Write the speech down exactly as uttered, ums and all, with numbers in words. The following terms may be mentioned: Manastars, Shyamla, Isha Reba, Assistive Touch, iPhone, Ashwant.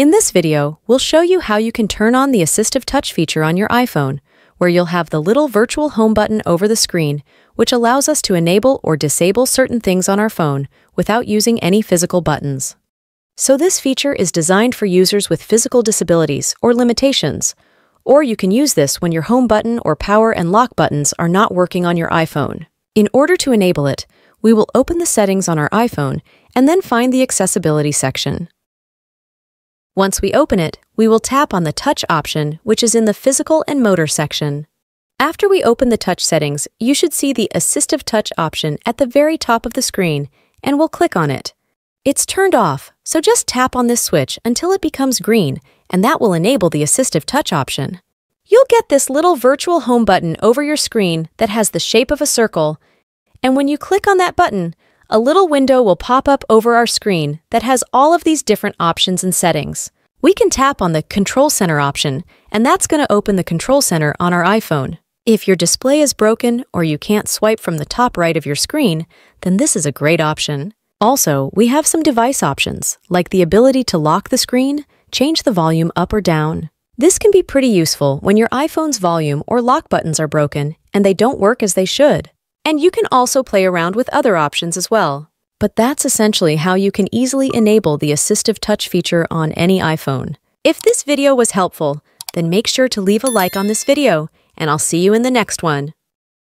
In this video, we'll show you how you can turn on the Assistive Touch feature on your iPhone, where you'll have the little virtual home button over the screen, which allows us to enable or disable certain things on our phone without using any physical buttons. So this feature is designed for users with physical disabilities or limitations, or you can use this when your home button or power and lock buttons are not working on your iPhone. In order to enable it, we will open the settings on our iPhone and then find the accessibility section. Once we open it, we will tap on the Touch option, which is in the Physical and Motor section. After we open the Touch settings, you should see the Assistive Touch option at the very top of the screen, and we'll click on it. It's turned off, so just tap on this switch until it becomes green, and that will enable the Assistive Touch option. You'll get this little virtual home button over your screen that has the shape of a circle, and when you click on that button, a little window will pop up over our screen that has all of these different options and settings. We can tap on the Control Center option, and that's going to open the Control Center on our iPhone. If your display is broken or you can't swipe from the top right of your screen, then this is a great option. Also, we have some device options, like the ability to lock the screen, change the volume up or down. This can be pretty useful when your iPhone's volume or lock buttons are broken and they don't work as they should. And you can also play around with other options as well. But that's essentially how you can easily enable the Assistive Touch feature on any iPhone. If this video was helpful, then make sure to leave a like on this video, and I'll see you in the next one.